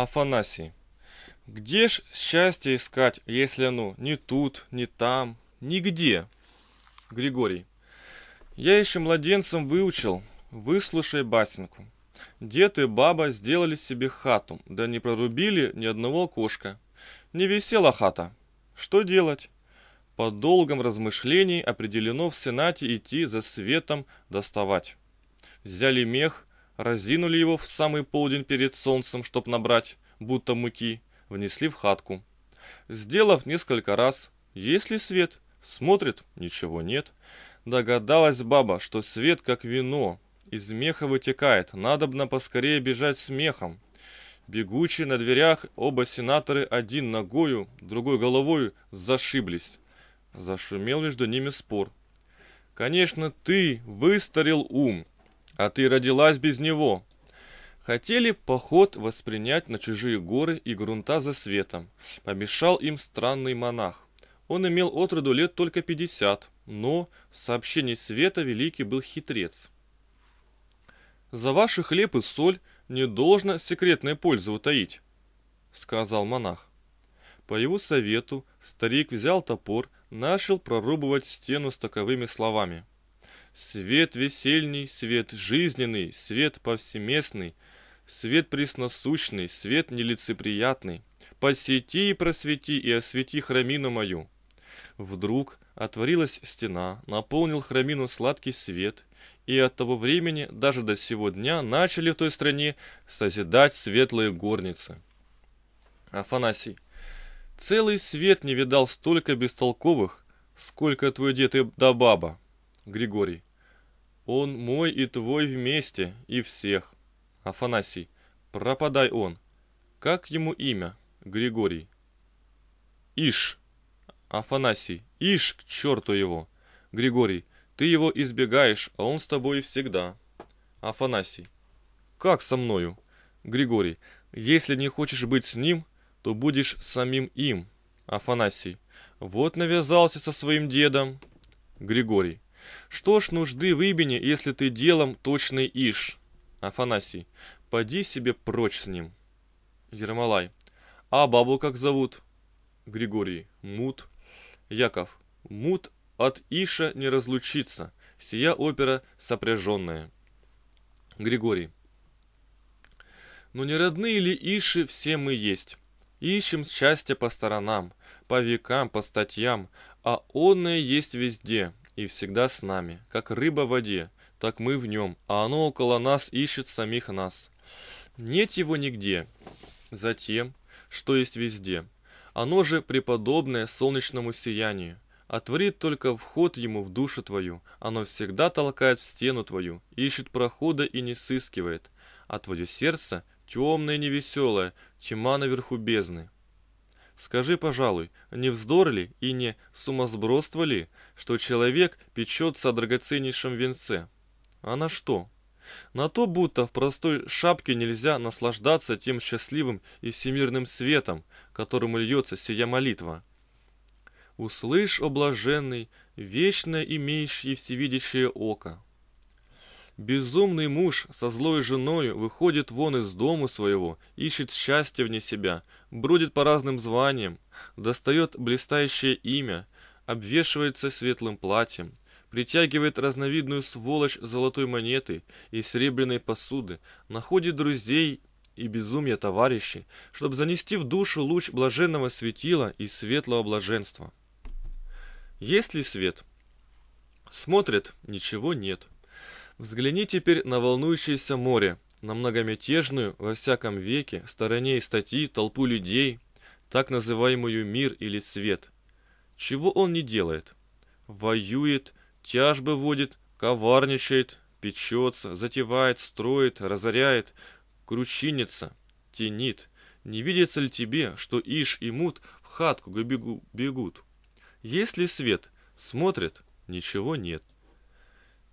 Афанасий. Где ж счастье искать, если оно не тут, не там, нигде? Григорий. Я еще младенцем выучил, выслушай басенку. Дед и баба сделали себе хату, да не прорубили ни одного окошка. Не висела хата. Что делать? По долгом размышлении определено в Сенате идти за светом доставать. Взяли мех, разинули его в самый полдень перед солнцем, чтоб набрать, будто муки, внесли в хатку. Сделав несколько раз, есть ли свет? Смотрит, ничего нет. Догадалась баба, что свет как вино, из меха вытекает, надобно поскорее бежать с мехом. Бегучие на дверях оба сенаторы один ногою, другой головою зашиблись. Зашумел между ними спор. Конечно, ты выстарел ум, а ты родилась без него. Хотели поход воспринять на чужие горы и грунта за светом. Помешал им странный монах. Он имел от роду лет только 50, но в сообщении света великий был хитрец. «За ваши хлеб и соль не должно секретной пользы утаить», — сказал монах. По его совету старик взял топор, начал прорубывать стену с таковыми словами. «Свет весельный, свет жизненный, свет повсеместный, свет пресносущный, свет нелицеприятный. Посети и просвети, и освети храмину мою». Вдруг отворилась стена, наполнил храмину сладкий свет, и от того времени даже до сего дня начали в той стране созидать светлые горницы. Афанасий. Целый свет не видал столько бестолковых, сколько твой дед и да баба. Григорий. Он мой и твой вместе, и всех. Афанасий. Пропадай он. Как ему имя? Григорий. Ишь. Афанасий. Ишь, к черту его. Григорий. Ты его избегаешь, а он с тобой всегда. Афанасий. Как со мною? Григорий. Если не хочешь быть с ним, то будешь самим им. Афанасий. Вот навязался со своим дедом. Григорий. Что ж нужды в имени, если ты делом точный ишь? Афанасий. Поди себе прочь с ним. Ермолай. А бабу как зовут? Григорий. Мут. Яков. Мут от иша не разлучится, сия опера сопряженная. Григорий. Но не родные ли иши все мы есть? Ищем счастье по сторонам, по векам, по статьям, а оное есть везде и всегда с нами, как рыба в воде, так мы в нем, а оно около нас ищет самих нас. Нет его нигде, затем, что есть везде. Оно же преподобное солнечному сиянию. Отворит только вход ему в душу твою, оно всегда толкает в стену твою, ищет прохода и не сыскивает, а твое сердце темное и невеселое, тьма наверху бездны. Скажи, пожалуй, не вздор ли и не сумасбродство ли, что человек печется о драгоценнейшем венце? А на что? На то, будто в простой шапке нельзя наслаждаться тем счастливым и всемирным светом, которому льется сия молитва. «Услышь, о блаженный, вечно имеющий всевидящее око». Безумный муж со злой женою выходит вон из дому своего, ищет счастье вне себя, бродит по разным званиям, достает блистающее имя, обвешивается светлым платьем, притягивает разновидную сволочь золотой монеты и серебряной посуды, находит друзей и безумие товарищей, чтобы занести в душу луч блаженного светила и светлого блаженства. Есть ли свет? Смотрит, ничего нет. Взгляни теперь на волнующееся море, на многомятежную, во всяком веке, стороне и статьи, толпу людей, так называемую мир или свет. Чего он не делает? Воюет, тяжбы водит, коварничает, печется, затевает, строит, разоряет, кручинится, тянит. Не видится ли тебе, что ишь и мут в хатку бегут? Есть ли свет? Смотрит, ничего нет.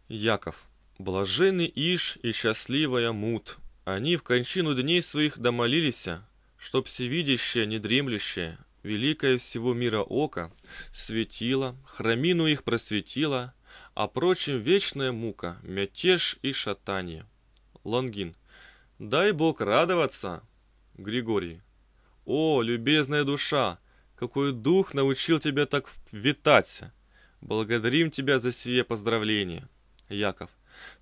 Яков. Блаженный ишь и счастливая мут, они в кончину дней своих домолилися, чтоб всевидящее, недремлющее, великое всего мира око светило, храмину их просветило, а прочим вечная мука, мятеж и шатанье. Лонгин. Дай Бог радоваться. Григорий. «О, любезная душа, какой дух научил тебя так витаться! Благодарим тебя за сие поздравление!» Яков.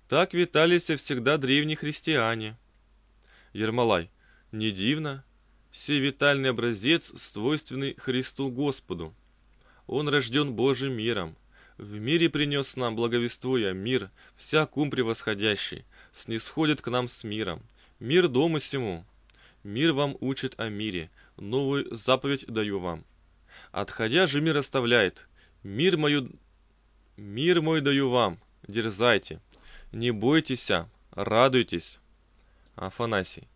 «Так витались всегда древние христиане!» Ермолай. «Не дивно! Сей витальный образец, свойственный Христу Господу! Он рожден Божьим миром! В мире принес нам, благовествуя, мир, всяк ум превосходящий, снисходит к нам с миром. Мир дому сему! Мир вам учит о мире, новую заповедь даю вам. Отходя же мир оставляет, мир мой даю вам, дерзайте, не бойтесь, радуйтесь». Афанасий.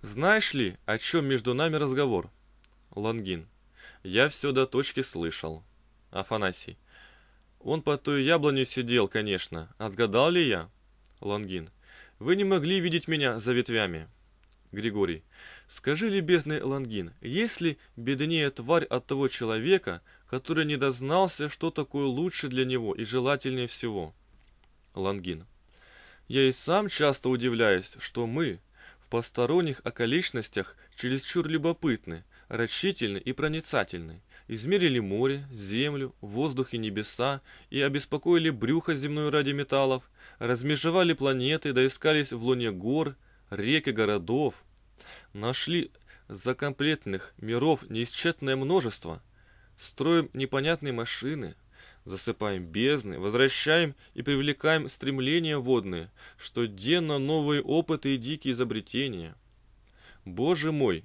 «Знаешь ли, о чем между нами разговор?» Лонгин. «Я все до точки слышал». Афанасий. «Он под той яблоней сидел, конечно. Отгадал ли я?» Лонгин. «Вы не могли видеть меня за ветвями». Григорий. «Скажи, любезный Лонгин, есть ли беднее тварь от того человека, который не дознался, что такое лучше для него и желательнее всего?» Лонгин. «Я и сам часто удивляюсь, что мы в посторонних околичностях чересчур любопытны, рачительны и проницательны. Измерили море, землю, воздух и небеса, и обеспокоили брюхо земную ради металлов, размежевали планеты, доискались в луне гор, рек и городов, нашли закомплетных миров неисчетное множество, строим непонятные машины, засыпаем бездны, возвращаем и привлекаем стремления водные, что денно новые опыты и дикие изобретения. Боже мой,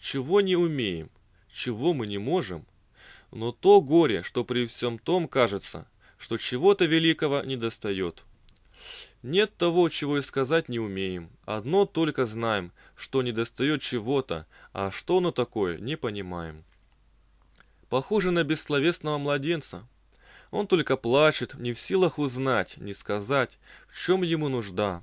чего не умеем, чего мы не можем, но то горе, что при всем том кажется, что чего-то великого недостает. Нет того, чего и сказать не умеем. Одно только знаем, что недостает чего-то, а что оно такое, не понимаем. Похоже на бессловесного младенца. Он только плачет, не в силах узнать, не сказать, в чем ему нужда.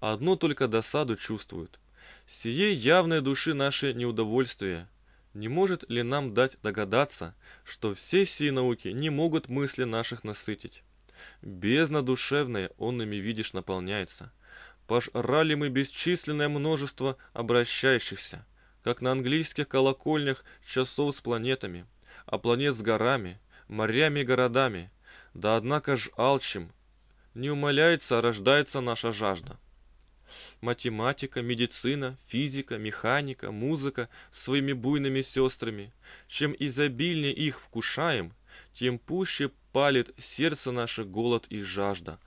Одно только досаду чувствует. Сие явное души наше неудовольствие. Не может ли нам дать догадаться, что все сии науки не могут мысли наших насытить? Бездна душевная, он ими, видишь, наполняется. Пожрали мы бесчисленное множество обращающихся, как на английских колокольнях часов с планетами, а планет с горами, морями и городами. Да однако ж алчим, не умаляется, а рождается наша жажда. Математика, медицина, физика, механика, музыка своими буйными сестрами. Чем изобильнее их вкушаем, тем пуще палит сердце наше голод и жажда.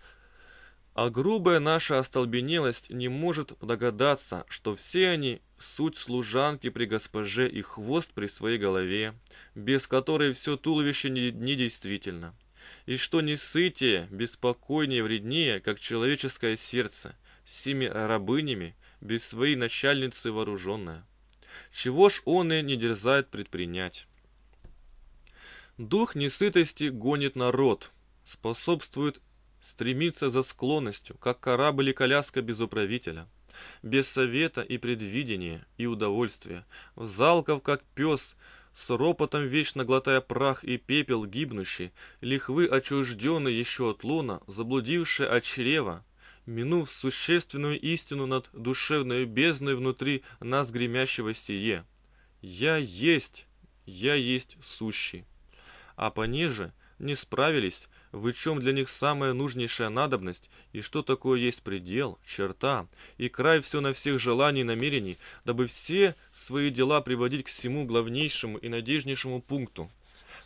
А грубая наша остолбенелость не может догадаться, что все они суть служанки при госпоже и хвост при своей голове, без которой все туловище недействительно. И что не сытее, беспокойнее, вреднее, как человеческое сердце, с семи рабынями, без своей начальницы вооруженное. Чего ж он и не дерзает предпринять? Дух несытости гонит народ, способствует стремиться за склонностью, как корабль и коляска без управителя, без совета и предвидения, и удовольствия, взалков, как пес, с ропотом вечно глотая прах и пепел гибнущий, лихвы отчужденные еще от лона, заблудившие от чрева, минув существенную истину над душевной бездной внутри нас гремящего сие. Я есть сущий. А пониже не справились, в чем для них самая нужнейшая надобность, и что такое есть предел, черта, и край все на всех желаний и намерений, дабы все свои дела приводить к всему главнейшему и надежнейшему пункту.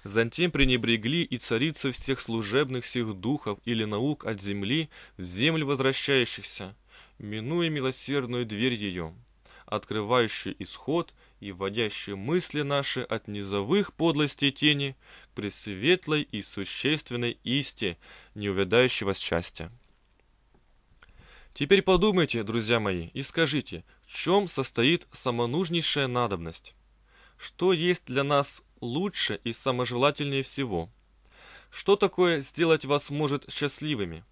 Затем пренебрегли и царицы всех служебных сих духов или наук от земли в землю возвращающихся, минуя милосердную дверь ее, открывающую исход и вводящие мысли наши от низовых подлостей тени к пресветлой и существенной истине неувядающего счастья. Теперь подумайте, друзья мои, и скажите, в чем состоит самонужнейшая надобность? Что есть для нас лучше и саможелательнее всего? Что такое сделать вас может счастливыми?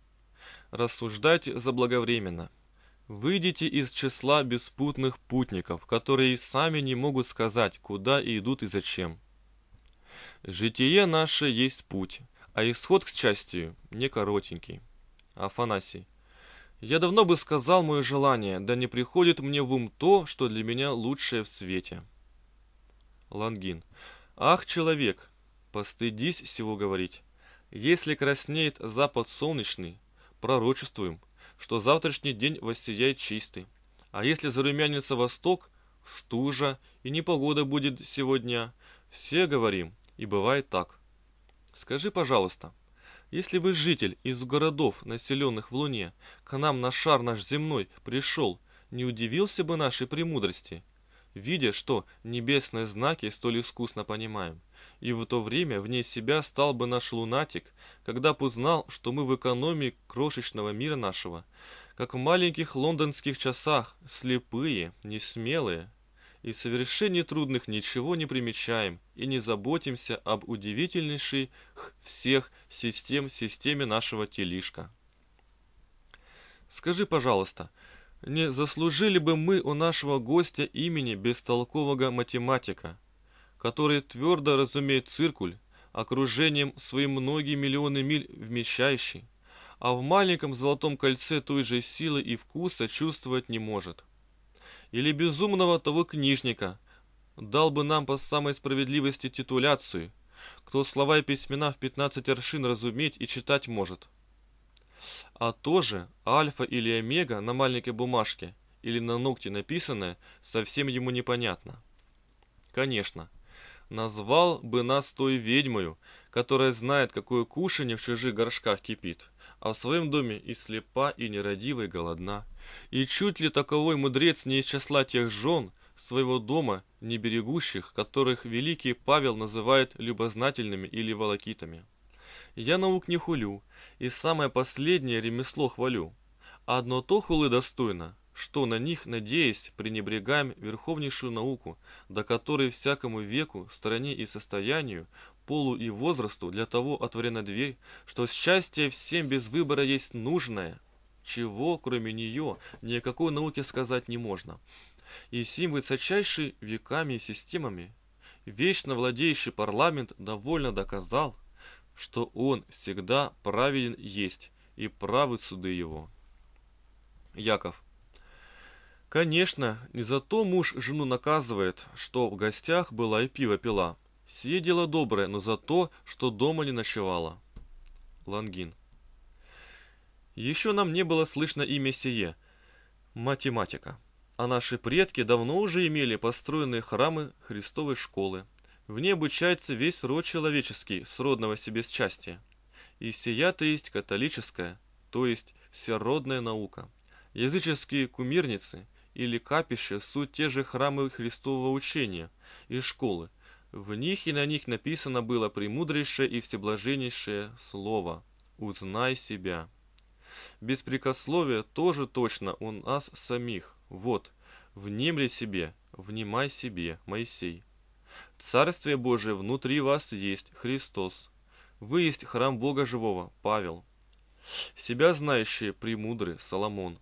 Рассуждайте заблаговременно. Выйдите из числа беспутных путников, которые сами не могут сказать, куда идут и зачем. Житие наше есть путь, а исход к счастью не коротенький. Афанасий. Я давно бы сказал мое желание, да не приходит мне в ум то, что для меня лучшее в свете. Лонгин. Ах, человек, постыдись сего говорить. Если краснеет запад солнечный, пророчествуем, что завтрашний день воссияет чистый. А если зарумянится восток, стужа и непогода будет сегодня, все говорим, и бывает так. Скажи, пожалуйста, если бы житель из городов, населенных в Луне, к нам на шар наш земной пришел, не удивился бы нашей премудрости, видя, что небесные знаки столь искусно понимаем, и в то время вне себя стал бы наш лунатик, когда б узнал, что мы в экономии крошечного мира нашего, как в маленьких лондонских часах, слепые, несмелые, и в совершении трудных ничего не примечаем и не заботимся об удивительнейшей всех системе нашего телишка. Скажи, пожалуйста, не заслужили бы мы у нашего гостя имени бестолкового математика, который твердо разумеет циркуль, окружением свои многие миллионы миль вмещающий, а в маленьком золотом кольце той же силы и вкуса чувствовать не может? Или безумного того книжника, дал бы нам по самой справедливости титуляцию, кто слова и письмена в 15 аршин разуметь и читать может? А то же альфа или омега на маленькой бумажке или на ногте написанное совсем ему непонятно. Конечно, назвал бы нас той ведьмою, которая знает, какое кушанье в чужих горшках кипит, а в своем доме и слепа, и нерадива, и голодна. И чуть ли таковой мудрец не из числа тех жен своего дома не берегущих, которых великий Павел называет любознательными или волокитами. Я наук не хулю, и самое последнее ремесло хвалю. Одно то хулы достойно, что на них, надеясь, пренебрегаем верховнейшую науку, до которой всякому веку, стране и состоянию, полу и возрасту для того отворена дверь, что счастье всем без выбора есть нужное, чего, кроме нее, ни о какой науке сказать не можно. И сим высочайший веками и системами, вечно владеющий парламент довольно доказал, что он всегда праведен есть, и правы суды его. Яков. Конечно, не за то муж жену наказывает, что в гостях была и пиво пила. Сие дело доброе, но за то, что дома не ночевала. Лонгин. Еще нам не было слышно имя сие – математика. А наши предки давно уже имели построенные храмы Христовой школы. В ней обучается весь род человеческий, сродного себе счастья. И сия-то есть католическая, то есть всеродная наука. Языческие кумирницы или капища – суть те же храмы Христового учения и школы. В них и на них написано было премудрейшее и всеблаженнейшее слово «Узнай себя». Беспрекословие тоже точно у нас самих. Вот, внемли себе, внимай себе, Моисей. Царствие Божие внутри вас есть, Христос. Вы есть храм Бога живого, Павел. Себя знающие премудры, Соломон.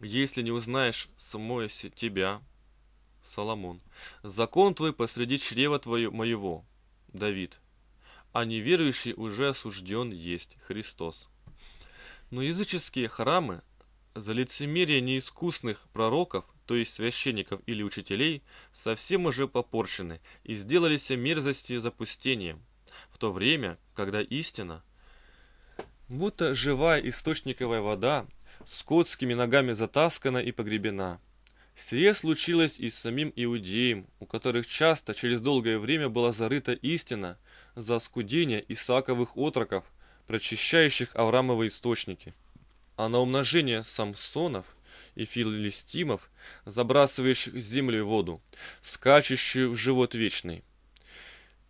Если не узнаешь самое тебя, Соломон. Закон твой посреди чрева твоего моего, Давид. А неверующий уже осужден есть, Христос. Но языческие храмы за лицемерие неискусных пророков, то есть священников или учителей, совсем уже попорчены и сделались мерзости запустением, в то время, когда истина, будто живая источниковая вода, скотскими ногами затаскана и погребена. Сие случилось и с самим иудеям, у которых часто через долгое время была зарыта истина за оскудение Исааковых отроков, прочищающих Авраамовы источники, а на умножение Самсонов и Филистимов, забрасывающих землю и воду, скачущую в живот вечный.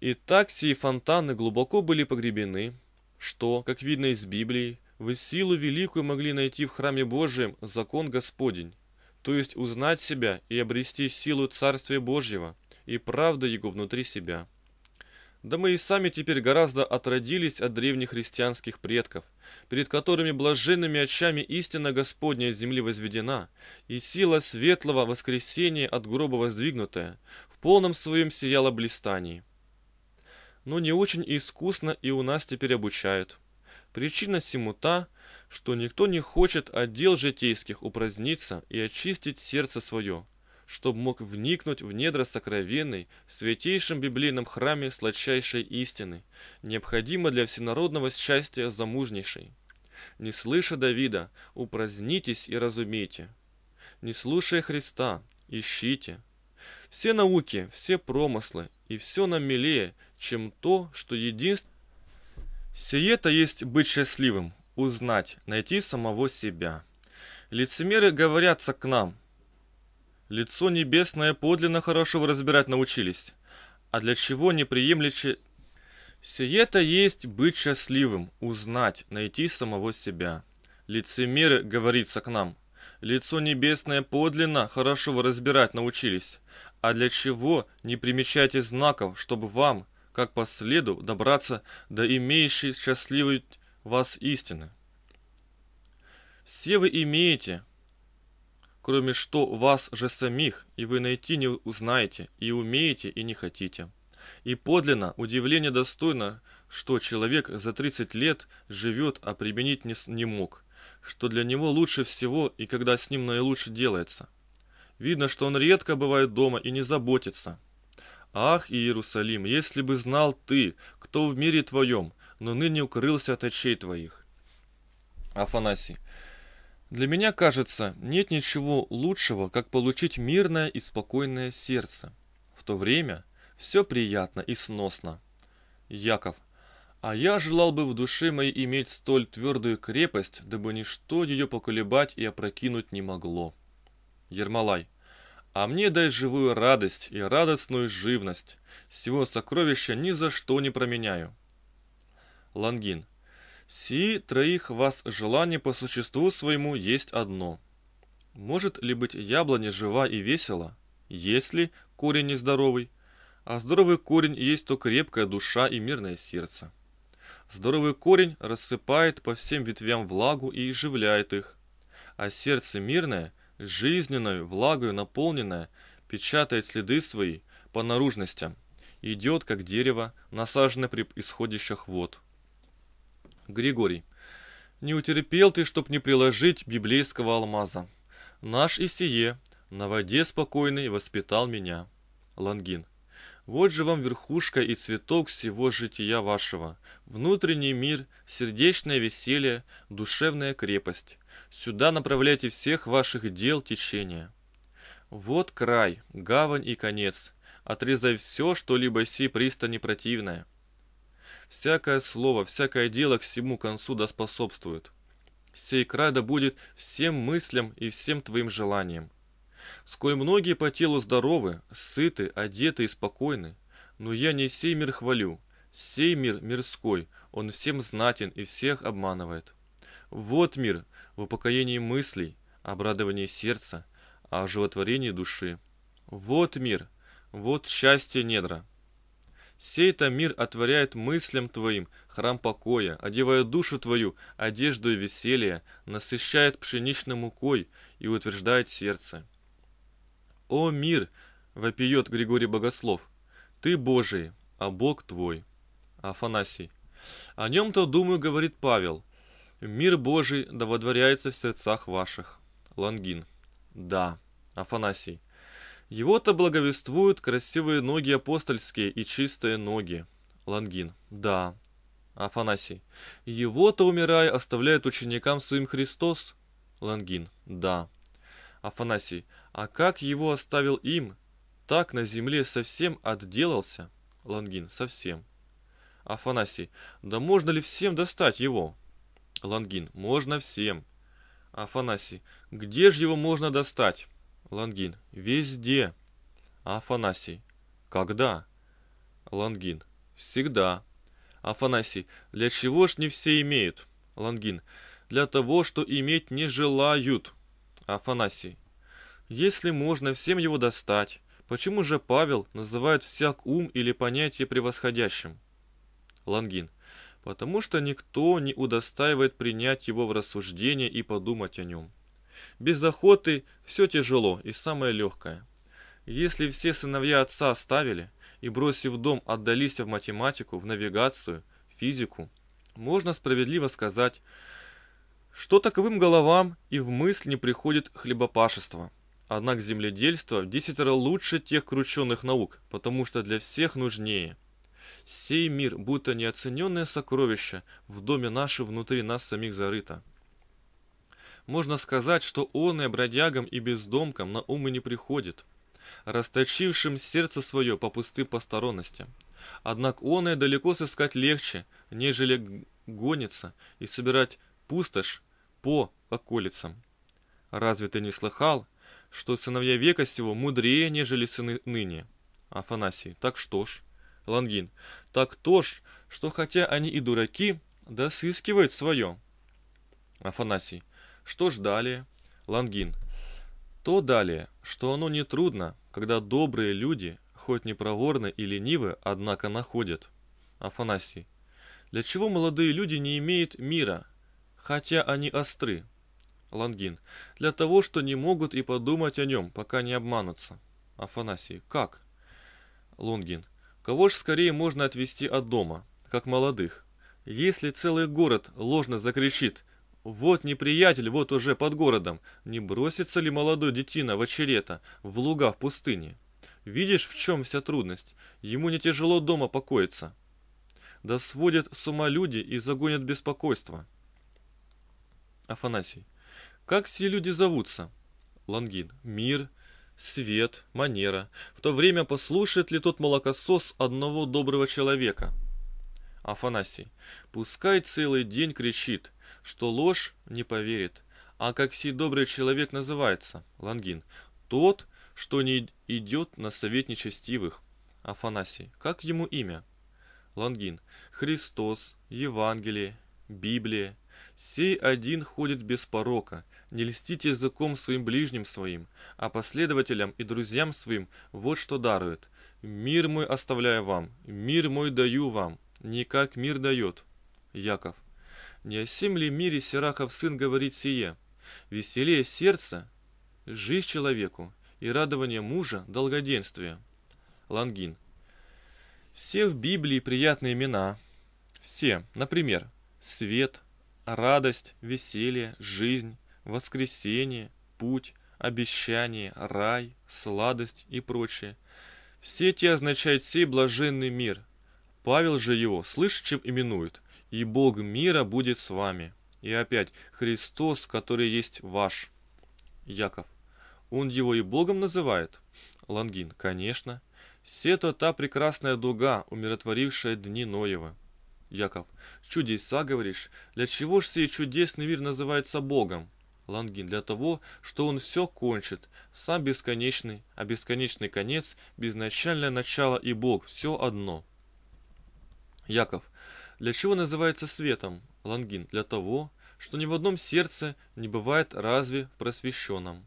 И так сии фонтаны глубоко были погребены, что, как видно из Библии, в силу великую могли найти в храме Божием закон Господень, то есть узнать себя и обрести силу Царствия Божьего и правду Его внутри себя. Да мы и сами теперь гораздо отродились от древнехристианских предков, перед которыми блаженными очами истина Господня из земли возведена, и сила светлого воскресения от гроба воздвигнутая, в полном своем сияла блистании. Но не очень искусно и у нас теперь обучают. Причина сему та, что никто не хочет от дел житейских упраздниться и очистить сердце свое, чтобы мог вникнуть в недра сокровенной, в святейшем библейном храме сладчайшей истины, необходимо для всенародного счастья замужнейшей. Не слыша Давида, упразднитесь и разумейте. Не слушая Христа, ищите. Все науки, все промыслы, и все нам милее, чем то, что единственно. Сие-то есть быть счастливым, узнать, найти самого себя. Лицемеры говорятся к нам. Лицо небесное подлинно хорошего разбирать научились, а для чего неприемлече... Сие-то есть быть счастливым, узнать, найти самого себя. Лицемеры говорится к нам. Лицо небесное подлинно хорошо разбирать научились, а для чего не примечайте знаков, чтобы вам, как по следу, добраться до имеющей счастливой вас истины. Все вы имеете, кроме что вас же самих, и вы найти не узнаете, и умеете, и не хотите. И подлинно удивление достойно, что человек за 30 лет живет, а применить не мог, что для него лучше всего и когда с ним наилучше делается. Видно, что он редко бывает дома и не заботится. Ах, Иерусалим, если бы знал ты, кто в мире твоем, но ныне укрылся от очей твоих. Афанасий. Для меня, кажется, нет ничего лучшего, как получить мирное и спокойное сердце. В то время... Все приятно и сносно. Яков. А я желал бы в душе моей иметь столь твердую крепость, дабы ничто ее поколебать и опрокинуть не могло. Ермолай. А мне дай живую радость и радостную живность. Сего сокровища ни за что не променяю. Лангин. Сии троих вас желание по существу своему есть одно. Может ли быть яблоня жива и весела, если корень нездоровый? А здоровый корень есть то крепкая душа и мирное сердце. Здоровый корень рассыпает по всем ветвям влагу и оживляет их. А сердце мирное, жизненной влагою наполненное, печатает следы свои по наружностям. Идет, как дерево, насаженное при исходящих вод. Григорий. Не утерпел ты, чтоб не приложить библейского алмаза. Наш и сие, на воде спокойный, воспитал меня. Лангин. Вот же вам верхушка и цветок всего жития вашего, внутренний мир, сердечное веселье, душевная крепость. Сюда направляйте всех ваших дел течение. Вот край, гавань и конец, отрезай все, что либо сей пристани противное. Всякое слово, всякое дело к всему концу да способствует. Сей край да будет всем мыслям и всем твоим желаниям. Сколь многие по телу здоровы, сыты, одеты и спокойны, но я не сей мир хвалю, сей мир мирской, он всем знатен и всех обманывает. Вот мир в упокоении мыслей, обрадовании сердца, о животворении души. Вот мир, вот счастье недра. Сей-то мир отворяет мыслям твоим храм покоя, одевая душу твою одежду и веселье, насыщает пшеничной мукой и утверждает сердце. «О мир!» — вопиет Григорий Богослов. «Ты Божий, а Бог твой». Афанасий. «О нем-то, думаю, говорит Павел. Мир Божий да водворяется в сердцах ваших». Лангин. «Да». Афанасий. «Его-то благовествуют красивые ноги апостольские и чистые ноги». Лангин. «Да». Афанасий. «Его-то, умирая, оставляет ученикам своим Христос». Лангин. «Да». Афанасий. А как его оставил им, так на земле совсем отделался? Лангин. Совсем. Афанасий. Да можно ли всем достать его? Лангин. Можно всем. Афанасий. Где же его можно достать? Лангин. Везде. Афанасий. Когда? Лангин. Всегда. Афанасий. Для чего ж не все имеют? Лангин. Для того, что иметь не желают. Афанасий. Если можно всем его достать, почему же Павел называет всяк ум или понятие превосходящим? Лангин. Потому что никто не удостаивает принять его в рассуждение и подумать о нем. Без охоты все тяжело и самое легкое. Если все сыновья отца оставили и, бросив дом, отдались в математику, в навигацию, физику, Можно справедливо сказать, что таковым головам и в мысль не приходит хлебопашество. Однако земледельство в 10 раз лучше тех крученных наук, потому что для всех нужнее. Сей мир, будто неоцененное сокровище, в доме наши внутри нас самих зарыто. Можно сказать, что он и бродягам и бездомкам на ум и не приходит, расточившим сердце свое по пустым посторонностям. Однако он и далеко сыскать легче, нежели гониться и собирать пустошь по околицам. Разве ты не слыхал, что сыновья века сего мудрее, нежели сыны ныне? Афанасий: так что ж? Лонгин: так то ж, что хотя они и дураки, да сыскивают свое. Афанасий: что ж далее? Лонгин: то далее, что оно нетрудно, когда добрые люди, хоть не проворны и ленивы, однако находят. Афанасий: для чего молодые люди не имеют мира, хотя они остры? Лонгин: для того, что не могут и подумать о нем, пока не обманутся. Афанасий: как? Лонгин: кого ж скорее можно отвести от дома, как молодых? Если целый город ложно закричит: вот неприятель, вот уже под городом, не бросится ли молодой детина в очерета, в луга, в пустыне? Видишь, в чем вся трудность? Ему не тяжело дома покоиться. Да сводят с ума люди и загонят беспокойство. Афанасий: как все люди зовутся? Лонгин: мир, свет, манера. В то время послушает ли тот молокосос одного доброго человека? Афанасий: пускай целый день кричит, что ложь, не поверит. А как сей добрый человек называется? Лонгин: тот, что не идет на совет нечестивых. Афанасий: как ему имя? Лонгин: Христос, Евангелие, Библия. Сей один ходит без порока, не льстит языком своим ближним своим, а последователям и друзьям своим вот что дарует. Мир мой оставляю вам, мир мой даю вам, не как мир дает. Яков: не о сем ли мире Сирахов сын говорит сие? Веселее сердце, жизнь человеку, и радование мужа долгоденствия. Лонгин: все в Библии приятные имена. Все, например, свет, радость, веселье, жизнь, воскресение, путь, обещание, рай, сладость и прочее. Все те означают сей блаженный мир. Павел же его, слышь, чем именует: и Бог мира будет с вами. И опять: Христос, который есть ваш. Яков: он его и Богом называет? Лонгин: конечно. Се-то та прекрасная дуга, умиротворившая дни Ноева. Яков: чудеса, говоришь? Для чего ж сей чудесный мир называется Богом? Лонгин: для того, что он все кончит. Сам бесконечный, а бесконечный конец, безначальное начало и Бог — все одно. Яков: для чего называется светом? Лонгин: для того, что ни в одном сердце не бывает разве просвещенном.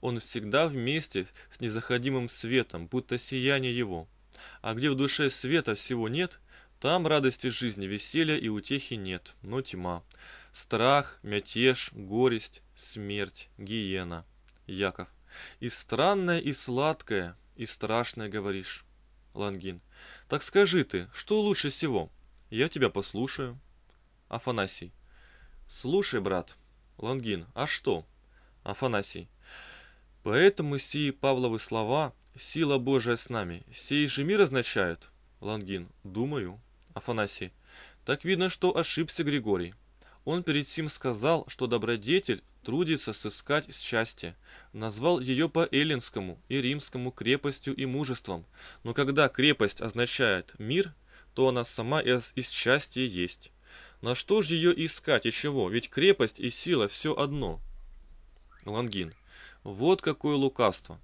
Он всегда вместе с незаходимым светом, будто сияние его. А где в душе света всего нет, там радости жизни, веселья и утехи нет, но тьма, страх, мятеж, горесть, смерть, гиена. Яков: и странное, и сладкое, и страшное говоришь. Лонгин: так скажи ты, что лучше всего? Я тебя послушаю. Афанасий: слушай, брат. Лонгин: а что? Афанасий: поэтому сии Павловы слова «Сила Божия с нами» сей же мир означают? Лонгин: думаю. Афанасий: так видно, что ошибся Григорий. Он перед сим сказал, что добродетель трудится сыскать счастье, назвал ее по-эллинскому и римскому крепостью и мужеством, но когда крепость означает мир, то она сама и счастье есть. На что же ее искать и чего, ведь крепость и сила все одно. Лонгин: вот какое лукавство!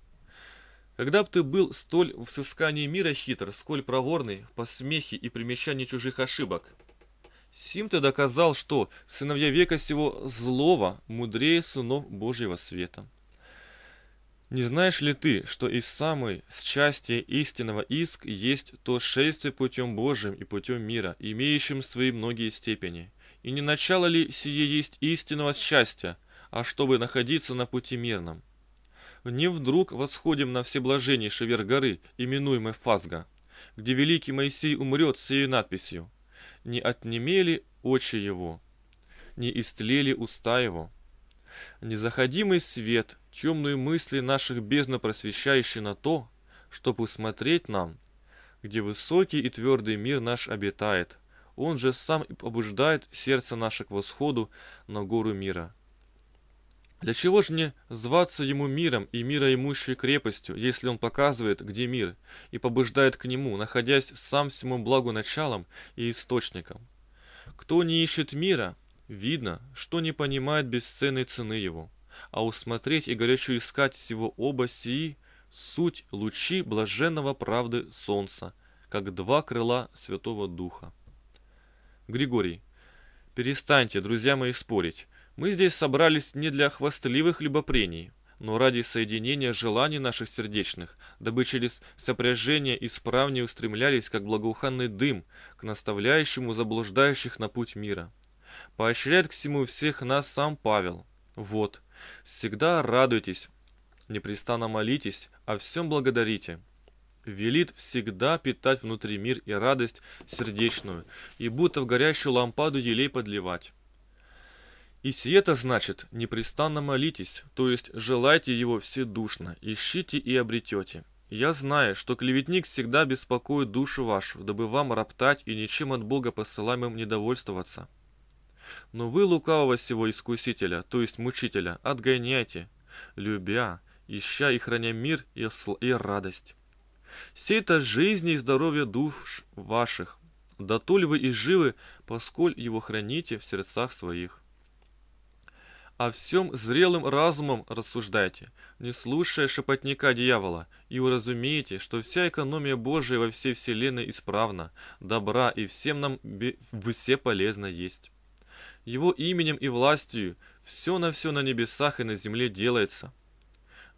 Когда б ты был столь в сыскании мира хитр, сколь проворный в посмехе и примечании чужих ошибок, сим ты доказал, что сыновья века сего злого мудрее сынов Божьего света. Не знаешь ли ты, что и самый счастье истинного иск есть то шествие путем Божьим и путем мира, имеющим свои многие степени? И не начало ли сие есть истинного счастья, а чтобы находиться на пути мирном? Не вдруг восходим на всеблаженнейший верх горы, именуемой Фазга, где великий Моисей умрет с ею надписью: «Не отними ли очи его, не истлели уста его. Незаходимый свет, темные мысли наших бездна просвещающий на то, чтобы смотреть нам, где высокий и твердый мир наш обитает. Он же сам и побуждает сердце наше к восходу на гору мира. Для чего же мне зваться ему миром и мироимущей крепостью, если он показывает, где мир, и побуждает к нему, находясь сам всему благу началом и источником? Кто не ищет мира, видно, что не понимает бесценной цены его, а усмотреть и горячо искать всего оба сии суть лучи блаженного правды солнца, как два крыла Святого Духа. Григорий, перестаньте, друзья мои, спорить. Мы здесь собрались не для хвастливых любопрений, но ради соединения желаний наших сердечных, дабы через сопряжение исправнее устремлялись, как благоуханный дым, к наставляющему заблуждающих на путь мира. Поощряет к всему всех нас сам Павел. Вот, всегда радуйтесь, непрестанно молитесь, о всем благодарите. Велит всегда питать внутри мир и радость сердечную, и будто в горящую лампаду елей подливать. И сие-то значит, непрестанно молитесь, то есть желайте его вседушно, ищите и обретете. Я знаю, что клеветник всегда беспокоит душу вашу, дабы вам роптать и ничем от Бога посылаемым недовольствоваться. Но вы лукавого сего искусителя, то есть мучителя, отгоняйте, любя, ища и храня мир и радость. Сей-то жизни и здоровье душ ваших, да то ли вы и живы, поскольку его храните в сердцах своих. О всем зрелым разумом рассуждайте, не слушая шепотника дьявола, и уразумеете, что вся экономия Божия во всей вселенной исправна, добра и всем нам все полезно есть. Его именем и властью все на небесах и на земле делается.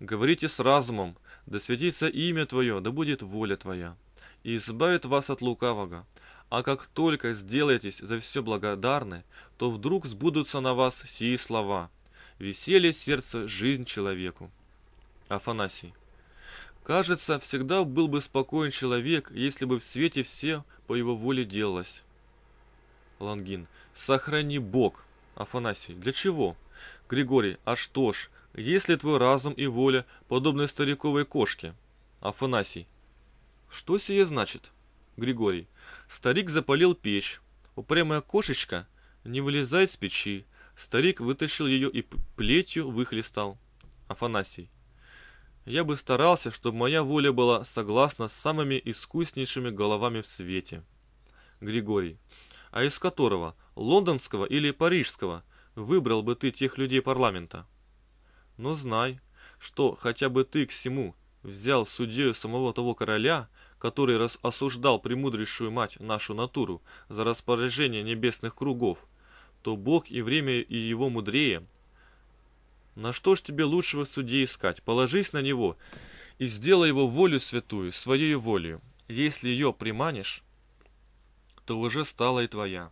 Говорите с разумом, да светится имя Твое, да будет воля Твоя, и избавит вас от лукавого. А как только сделаетесь за все благодарны, то вдруг сбудутся на вас сии слова: «Веселье сердца, жизнь человеку». Афанасий. Кажется, всегда был бы спокоен человек, если бы в свете все по его воле делалось. Лонгин. Сохрани Бог. Афанасий. Для чего? Григорий. А что ж, если твой разум и воля подобны стариковой кошке? Афанасий. Что сие значит? Григорий. Старик запалил печь. Упрямая кошечка не вылезает с печи. Старик вытащил ее и плетью выхлестал. Афанасий. Я бы старался, чтобы моя воля была согласна с самыми искуснейшими головами в свете. Григорий. А из которого, лондонского или парижского, выбрал бы ты тех людей парламента? Но знай, что хотя бы ты к сему взял судьею самого того короля, который осуждал премудрейшую мать нашу натуру за распоряжение небесных кругов, то Бог и время и его мудрее. На что ж тебе лучшего судьи искать? Положись на него и сделай его волю святую, своей волею. Если ее приманишь, то уже стала и твоя.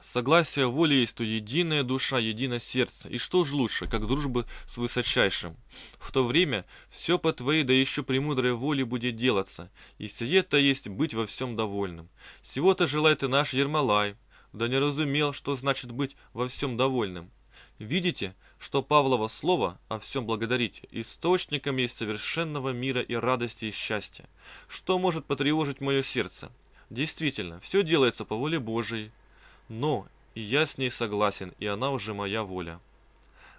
Согласие воли есть, то единая душа, единое сердце. И что ж лучше, как дружба с высочайшим? В то время все по твоей, да еще премудрой воле будет делаться. И сие-то есть быть во всем довольным. Всего-то желает и наш Ермолай, да не разумел, что значит быть во всем довольным. Видите, что Павлово слово «о всем благодарите» источником есть совершенного мира и радости и счастья. Что может потревожить мое сердце? Действительно, все делается по воле Божией. Но и я с ней согласен, и она уже моя воля.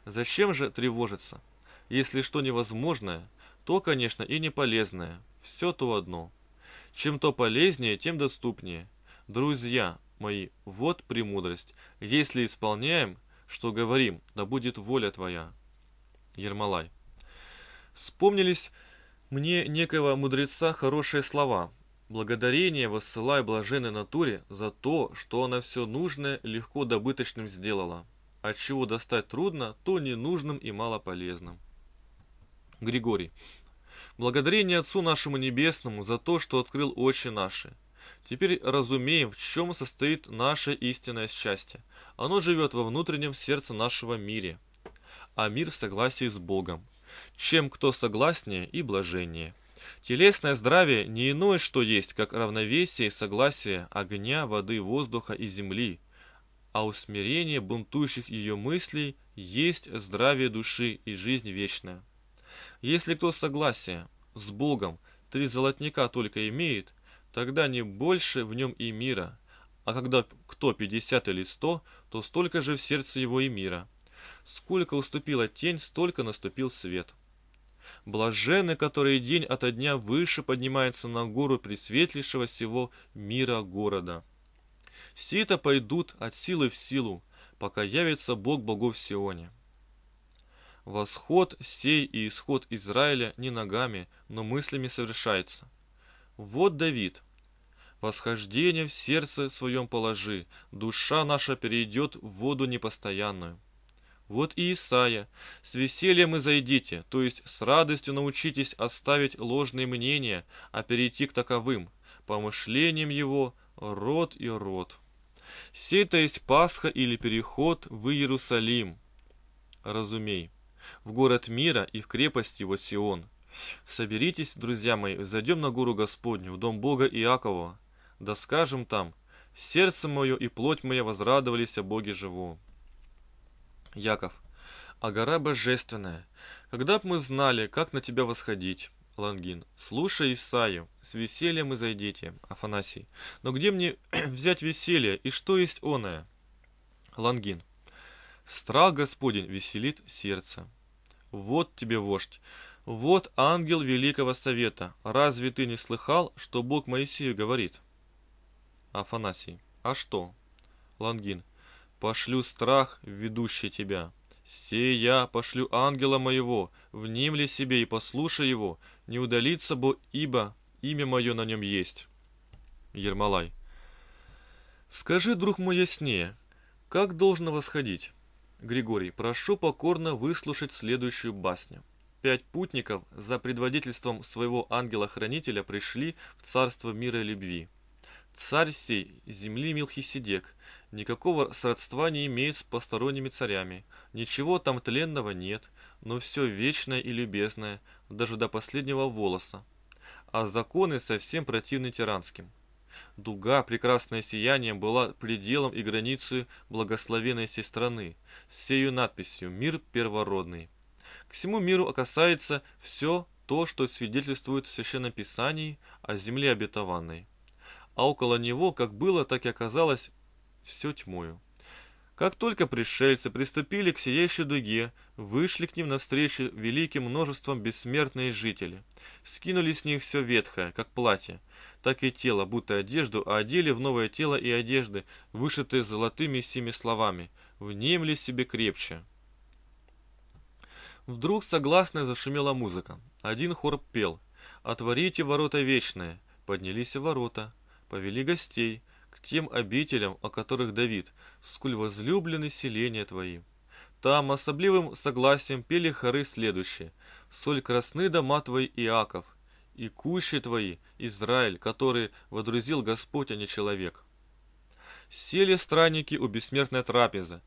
Зачем же тревожиться? Если что невозможное, то, конечно, и не полезное. Все то одно. Чем то полезнее, тем доступнее. Друзья мои, вот премудрость. Если исполняем, что говорим, да будет воля твоя. Ермолай. Вспомнились мне некоего мудреца хорошие слова. Благодарение воссылай блаженной натуре за то, что она все нужное легко добыточным сделала. От чего достать трудно, то ненужным и малополезным. Григорий. Благодарение Отцу нашему Небесному за то, что открыл очи наши. Теперь разумеем, в чем состоит наше истинное счастье. Оно живет во внутреннем сердце нашего мира, а мир в согласии с Богом. Чем кто согласнее и блаженнее. Телесное здравие не иное, что есть, как равновесие и согласие огня, воды, воздуха и земли, а усмирение бунтующих ее мыслей есть здравие души и жизнь вечная. Если кто согласие с Богом 3 золотника только имеет, тогда не больше в нем и мира, а когда кто 50 или 100, то столько же в сердце его и мира. Сколько уступила тень, столько наступил свет. Блаженны, которые день ото дня выше поднимается на гору пресветлейшего сего мира города. Все-то пойдут от силы в силу, пока явится Бог богов Сионе. Восход сей и исход Израиля не ногами, но мыслями совершается. Вот Давид. Восхождение в сердце своем положи, душа наша перейдет в воду непостоянную. Вот и Исаия. С весельем и зайдите, то есть с радостью научитесь оставить ложные мнения, а перейти к таковым, помышлениям его, род и род. Сей-то есть Пасха или переход в Иерусалим. Разумей, в город мира и в крепость его Сион. Соберитесь, друзья мои, взойдем на гору Господню, в дом Бога Иакова. Да скажем там: сердце мое и плоть моя возрадовались о Боге живому. Яков. А гора божественная, когда б мы знали, как на тебя восходить. Лонгин. Слушай Исаию, с весельем и зайдите. Афанасий. Но где мне взять веселье, и что есть оное? Лонгин. Страх Господень веселит сердце. Вот тебе вождь, вот ангел великого совета. Разве ты не слыхал, что Бог Моисею говорит? Афанасий. А что? Лонгин. Пошлю страх, ведущий тебя. Сей я пошлю ангела моего, внимли себе и послушай его, не удалится бо, ибо имя мое на нем есть. Ермолай. Скажи, друг мой, яснее, как должно восходить? Григорий. Прошу покорно выслушать следующую басню. 5 путников за предводительством своего ангела-хранителя пришли в царство мира и любви. Царь сей земли Мелхиседек, никакого сродства не имеет с посторонними царями, ничего там тленного нет, но все вечное и любезное, даже до последнего волоса, а законы совсем противны тиранским. Дуга, прекрасное сияние, была пределом и границей благословенной сей страны, с сею надписью «Мир первородный». К всему миру касается все то, что свидетельствует в Священном Писании о земле обетованной. А около него, как было, так и оказалось, все тьмою. Как только пришельцы приступили к сияющей дуге, вышли к ним навстречу великим множеством бессмертные жители. Скинули с них все ветхое, как платье, так и тело, будто одежду, а одели в новое тело и одежды, вышитые золотыми сими словами: «Внемли себе крепче». Вдруг согласная зашумела музыка. Один хор пел: «Отворите ворота вечные». Поднялись ворота. Повели гостей к тем обителям, о которых Давид: «Сколь возлюблены селения твои». Там особливым согласием пели хоры следующие: «Соль красны дома твои, Иаков, и кущи твои, Израиль, который водрузил Господь, а не человек». Сели странники у бессмертной трапезы.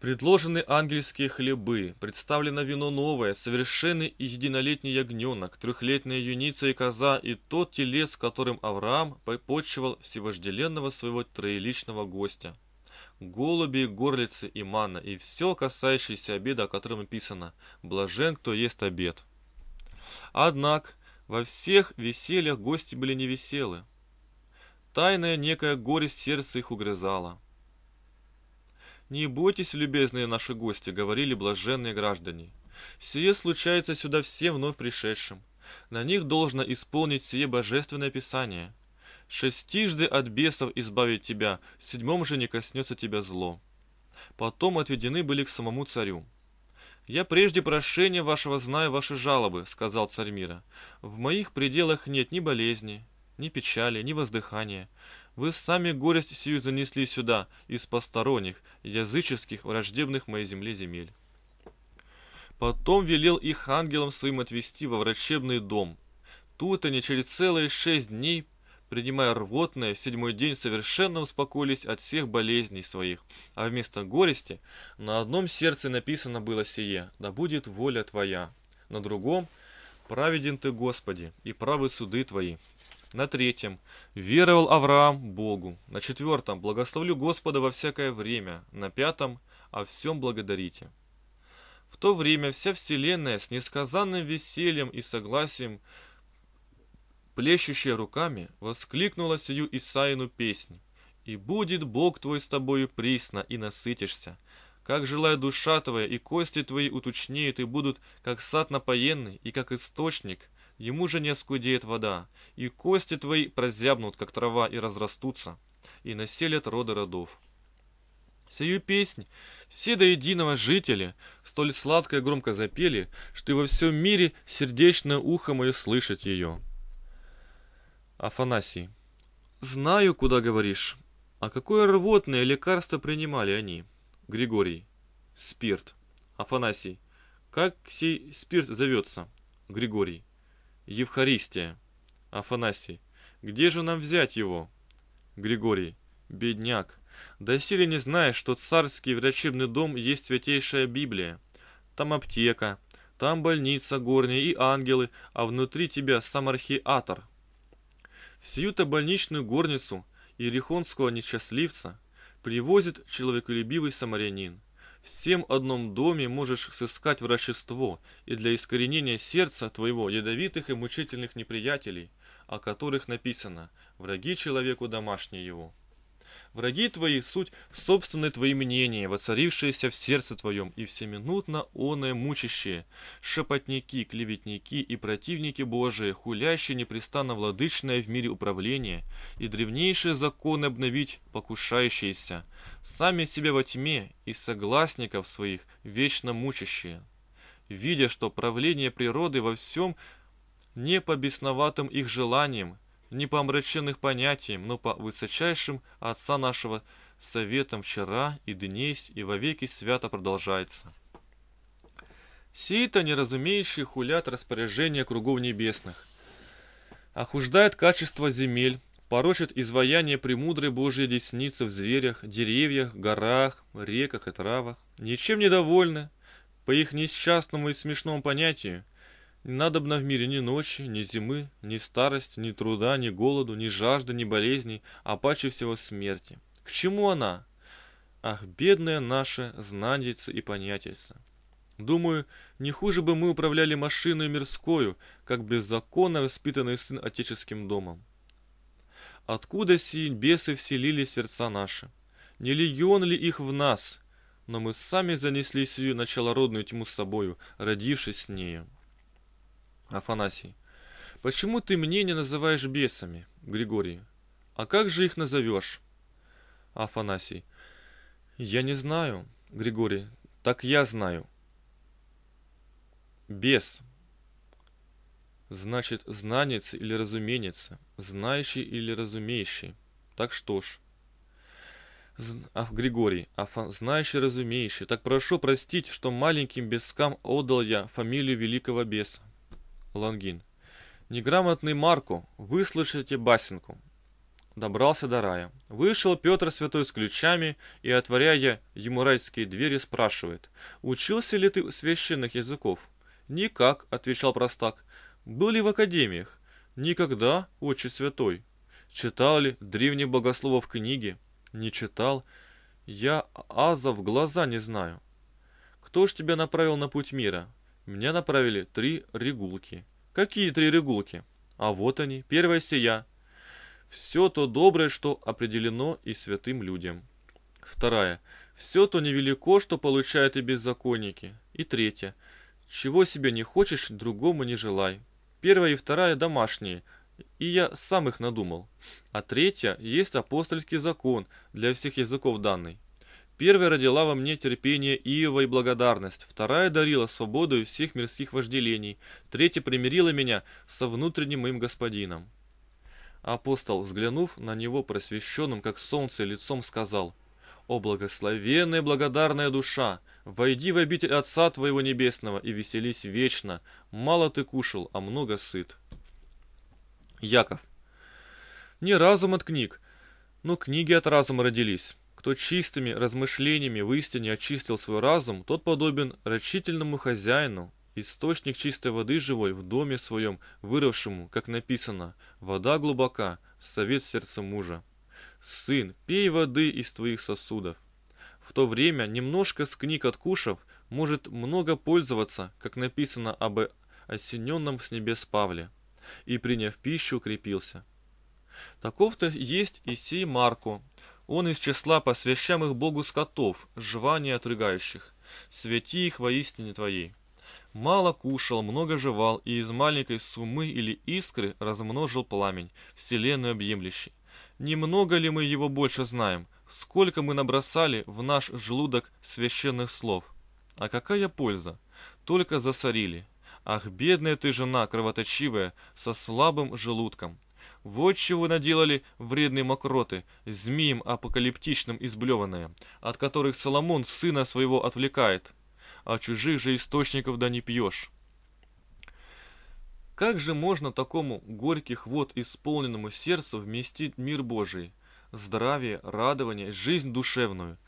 Предложены ангельские хлебы, представлено вино новое, совершенный и единолетний ягненок, 3-летняя юница и коза, и тот телец, которым Авраам попочивал всевожделенного своего троеличного гостя. Голуби и горлицы и манна, и все, касающееся обеда, о котором написано: «Блажен, кто ест обед». Однако во всех весельях гости были невеселы. Тайная некая горесть сердца их угрызала. «Не бойтесь, любезные наши гости», — говорили блаженные граждане. «Сие случается сюда всем вновь пришедшим. На них должно исполнить сие божественное писание. 6 от бесов избавит тебя, в 7 же не коснется тебя зло». Потом отведены были к самому царю. «Я прежде прошения вашего знаю ваши жалобы», — сказал царь мира. «В моих пределах нет ни болезни, ни печали, ни воздыхания. Вы сами горесть сию занесли сюда, из посторонних, языческих, враждебных моей земле земель». Потом велел их ангелам своим отвести во врачебный дом. Тут они через целые 6 дней, принимая рвотное, в 7-й день совершенно успокоились от всех болезней своих, а вместо горести на одном сердце написано было сие: «Да будет воля твоя», на другом: «Праведен ты, Господи, и правы суды твои». На третьем: веровал Авраам Богу. На четвертом: благословлю Господа во всякое время. На пятом: о всем благодарите. В то время вся вселенная с несказанным весельем и согласием, плещущая руками, воскликнула сию Исаину песнь: «И будет Бог твой с тобою присно, и насытишься. Как жилая душа твоя, и кости твои утучнеют, и будут, как сад напоенный, и как источник, ему же не оскудеет вода, и кости твои прозябнут, как трава, и разрастутся, и населят роды родов». Сию песнь все до единого жители столь сладко и громко запели, что и во всем мире сердечное ухо мое слышит ее. Афанасий: «Знаю, куда говоришь. А какое рвотное лекарство принимали они?» Григорий: «Спирт». Афанасий: «Как сей спирт зовется?» Григорий: «Евхаристия». Афанасий: «Где же нам взять его?» Григорий: «Бедняк, доселе не знаешь, что царский врачебный дом есть святейшая Библия. Там аптека, там больница горняя и ангелы, а внутри тебя сам архиатор». В сию-то больничную горницу иерихонского несчастливца привозит человеколюбивый самарянин. В всем одном доме можешь сыскать врачество и для искоренения сердца твоего ядовитых и мучительных неприятелей, о которых написано: «Враги человеку домашние его». Враги твои — суть собственные твои мнения, воцарившиеся в сердце твоем, и всеминутно оное мучащие, шепотники, клеветники и противники Божии, хулящие непрестанно владычное в мире управление и древнейшие законы обновить покушающиеся, сами себя во тьме и согласников своих вечно мучащие, видя, что правление природы во всем не по бесноватым их желаниям, не по омраченных понятиям, но по высочайшим Отца нашего советам вчера и днесь и вовеки свято продолжается». Сей-то неразумеющие хулят распоряжения кругов небесных, охуждает качество земель, порочит изваяние премудрой Божьей десницы в зверях, деревьях, горах, реках и травах. Ничем не довольны, по их несчастному и смешному понятию, не надобно в мире ни ночи, ни зимы, ни старости, ни труда, ни голоду, ни жажды, ни болезней, а паче всего смерти. К чему она? Ах, бедная наша знадица и понятица! Думаю, не хуже бы мы управляли машиной мирскою, как беззаконно воспитанный сын отеческим домом. Откуда сии бесы вселили сердца наши? Не легион ли их в нас? Но мы сами занесли сию началородную тьму с собою, родившись с нею. Афанасий: «Почему ты мне не называешь бесами?» Григорий: «А как же их назовешь?» Афанасий: «Я не знаю». Григорий: «Так я знаю. Бес. Значит, знанец или разуменец, знающий или разумеющий. Так что ж». Григорий: «Знающий, разумеющий. Так прошу простить, что маленьким бескам отдал я фамилию великого беса». Лонгин: «Неграмотный Марко, выслушайте басенку». Добрался до рая. Вышел Петр Святой с ключами и, отворяя ему райские двери, спрашивает: «Учился ли ты священных языков?» «Никак», — отвечал простак. «Был ли в академиях?» «Никогда, отче святой». «Читал ли древних богословов книги?» «Не читал. Я аза в глаза не знаю». «Кто ж тебя направил на путь мира?» «Меня направили три регулки». «Какие три регулки?» «А вот они. Первая сия. Все то доброе, что определено и святым людям». Вторая: все то невелико, что получают и беззаконники. И третья: чего себе не хочешь, другому не желай. Первая и вторая домашние, и я сам их надумал. А третья есть апостольский закон, для всех языков данный. Первая родила во мне терпение Иова и благодарность, вторая дарила свободу и всех мирских вожделений, третья примирила меня со внутренним моим господином». Апостол, взглянув на него просвещенным, как солнце, лицом, сказал: «О благословенная благодарная душа, войди в обитель Отца твоего Небесного и веселись вечно, мало ты кушал, а много сыт». Яков: «Не разум от книг, но книги от разума родились. Кто чистыми размышлениями в истине очистил свой разум, тот подобен рачительному хозяину, Источник чистой воды живой в доме своем, выровшему, как написано, вода глубока, совет сердца мужа. Сын, пей воды из твоих сосудов. В то время, немножко с книг откушав, может много пользоваться, как написано об осененном с небес Павле, и, приняв пищу, крепился. Таков-то есть и сей Марко, он из числа посвящаемых Богу скотов, жвания отрыгающих, святи их воистине твоей. Мало кушал, много жевал, и из маленькой сумы или искры размножил пламень, вселенную объемлющий. Немного ли мы его больше знаем, сколько мы набросали в наш желудок священных слов? А какая польза? Только засорили. Ах, бедная ты жена кровоточивая, со слабым желудком! Вот чего наделали вредные мокроты, змеем апокалиптичным изблеванные, от которых Соломон сына своего отвлекает. А чужих же источников да не пьешь. Как же можно такому горьких вод исполненному сердцу вместить мир Божий, здравие, радование, жизнь душевную?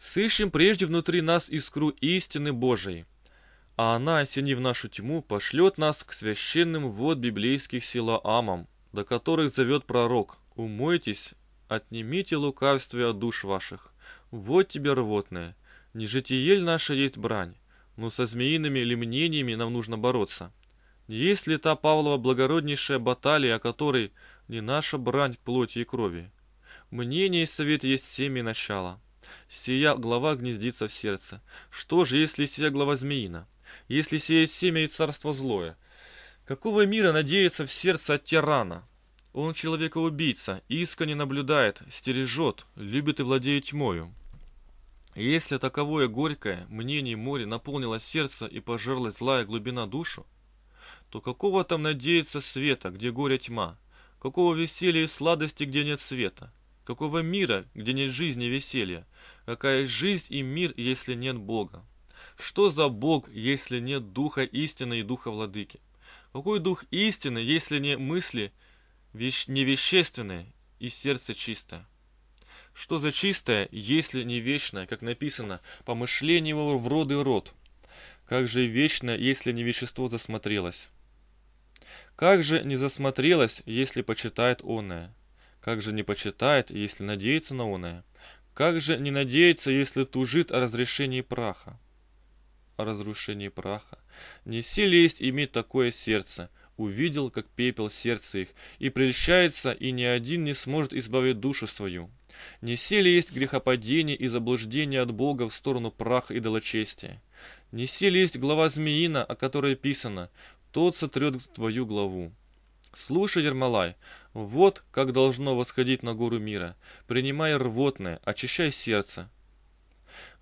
Сыщем прежде внутри нас искру истины Божией, а она, осенив нашу тьму, пошлет нас к священным вод библейских Силоамам, до которых зовет пророк: «Умойтесь, отнимите лукавствие от душ ваших, вот тебе рвотное». Не житиель наша есть брань, но со змеиными ли мнениями нам нужно бороться? Есть ли та Павлова благороднейшая баталия, о которой не наша брань к плоти и крови? Мнение и совет есть семя и начало. Сия глава гнездится в сердце. Что же, если сия глава змеина? Если сия семя и царство злое? Какого мира надеется в сердце от тирана? Он человека-убийца, искренне наблюдает, стережет, любит и владеет тьмою. Если таковое горькое мнение море наполнило сердце и пожирла злая глубина душу, то какого там надеяться света, где горе тьма? Какого веселья и сладости, где нет света? Какого мира, где нет жизни и веселья? Какая жизнь и мир, если нет Бога? Что за Бог, если нет Духа истины и Духа Владыки? Какой Дух истины, если не мысли невещественные и сердце чистое? Что за чистое, если не вечное, как написано, помышление его в род и род? Как же вечное, если не вещество засмотрелось? Как же не засмотрелось, если почитает оное? Как же не почитает, если надеется на оное? Как же не надеется, если тужит о разрешении праха? О разрушении праха. Не силе есть иметь такое сердце. Увидел, как пепел сердце их, и прельщается, и ни один не сможет избавить душу свою. Не сели есть грехопадение и заблуждение от Бога в сторону праха и идолочестия. Не сели есть глава змеина, о которой писано: «Тот сотрет твою главу». Слушай, Ермолай, вот как должно восходить на гору мира. Принимай рвотное, очищай сердце.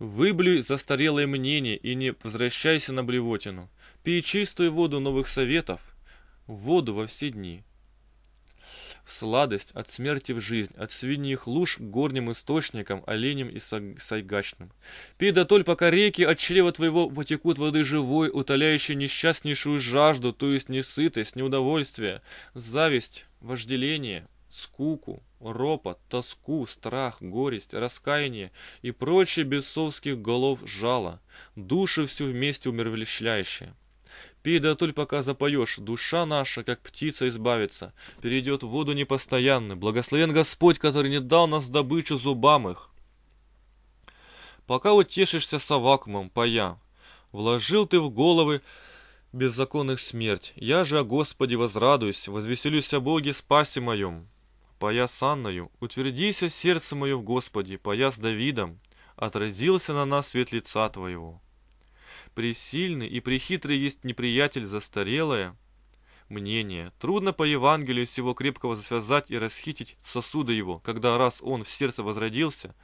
Выблюй застарелое мнение и не возвращайся на блевотину. Пей чистую воду новых советов, воду во все дни. В сладость от смерти в жизнь, от свиньих луж к горним источникам, оленям и сайгачным. Пей дотоль, пока реки от чрева твоего потекут воды живой, утоляющей несчастнейшую жажду, то есть несытость, неудовольствие, зависть, вожделение, скуку, ропот, тоску, страх, горесть, раскаяние и прочие бесовских голов жало, душу всю вместе умерщвляющие. Пей дотоль, пока запоешь, душа наша, как птица, избавится, перейдет в воду непостоянную. Благословен Господь, который не дал нас добычу зубам их. Пока утешишься совакумом, поя, вложил ты в головы беззаконных смерть. Я же о Господе возрадуюсь, возвеселюсь о Боге спасе моем. Поя с Анною, утвердися сердце мое в Господе, поя с Давидом, отразился на нас свет лица твоего. Пресильный и прехитрый есть неприятель застарелое мнение. Трудно по Евангелию сего крепкого связать и расхитить сосуды его, когда раз он в сердце возродился.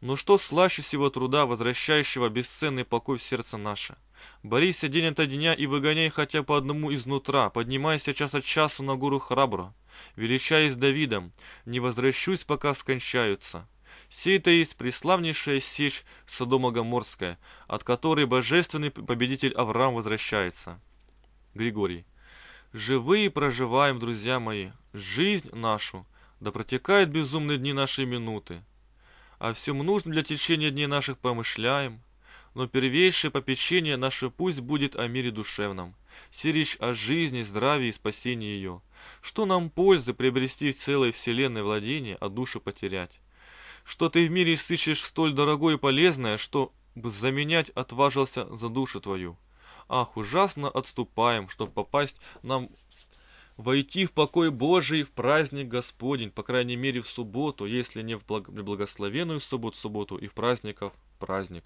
Но что слаще сего труда, возвращающего бесценный покой в сердце наше? Борися день ото дня и выгоняй хотя по одному изнутра, поднимайся час от часу на гору храбро, величаясь Давидом, не возвращусь, пока скончаются. Сей-то есть преславнейшая сечь Содома-Гоморская, от которой божественный победитель Авраам возвращается. Григорий. Живые проживаем, друзья мои, жизнь нашу, да протекают безумные дни нашей минуты. О всем нужном для течения дней наших помышляем, но первейшее попечение наше пусть будет о мире душевном, сиречь о жизни, здравии и спасении ее. Что нам пользы приобрести в целой вселенной владение, а душу потерять? Что ты в мире сыщешь столь дорогое и полезное, что заменять отважился за душу твою? Ах, ужасно отступаем, чтобы попасть нам войти в покой Божий, в праздник Господень, по крайней мере в субботу, если не в благословенную субботу и в праздников праздник.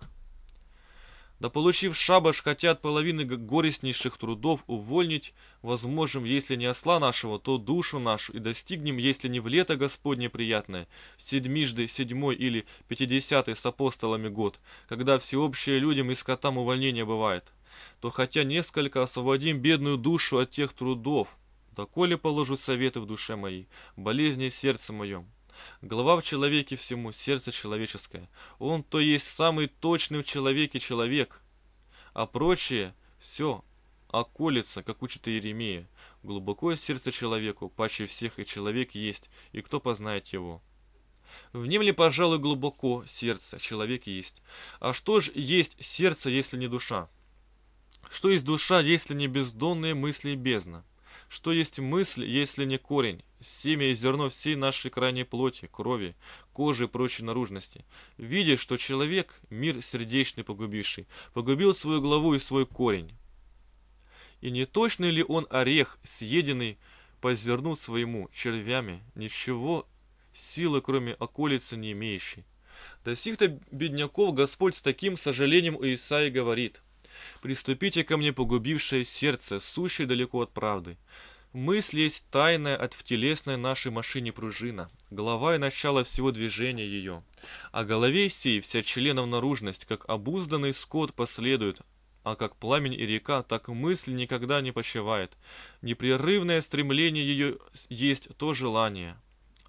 Да получив шабаш, хотя от половины горестнейших трудов увольнить, возможем, если не осла нашего, то душу нашу, и достигнем, если не в лето Господне приятное, в седмижды, седьмой или пятидесятый с апостолами год, когда всеобщее людям и скотам увольнение бывает, то хотя несколько освободим бедную душу от тех трудов, доколе положу советы в душе моей, болезни в сердце моем. Голова в человеке всему, сердце человеческое. Он то есть самый точный в человеке человек, а прочее все околится, как учит Иеремия. Глубокое сердце человеку, паче всех и человек есть, и кто познает его. В нем ли, пожалуй, глубоко сердце, человек есть. А что ж есть сердце, если не душа? Что есть душа, если не бездонные мысли и бездна? Что есть мысль, если не корень, семя и зерно всей нашей крайней плоти, крови, кожи и прочей наружности? Видя, что человек, мир сердечный погубивший, погубил свою главу и свой корень. И не точный ли он орех, съеденный по зерну своему червями, ничего силы, кроме околицы, не имеющей? До сих-то бедняков Господь с таким сожалением у Исаии говорит: «Приступите ко мне, погубившее сердце, сущее далеко от правды. Мысль есть тайная от втелесной нашей машине пружина, голова и начало всего движения ее. О голове сей вся членов наружность, как обузданный скот последует, а как пламень и река, так мысль никогда не почивает. Непрерывное стремление ее есть то желание».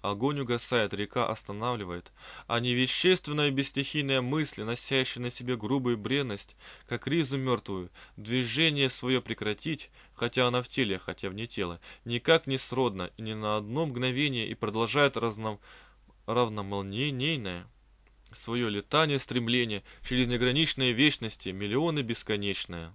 Огонь угасает, река останавливает, а невещественная бестихийная мысль, носящая на себе грубую бренность, как ризу мертвую, движение свое прекратить, хотя она в теле, хотя вне тела, никак не сродна, ни на одно мгновение, и продолжает равномолнейное свое летание, стремление через неграничные вечности, миллионы бесконечное.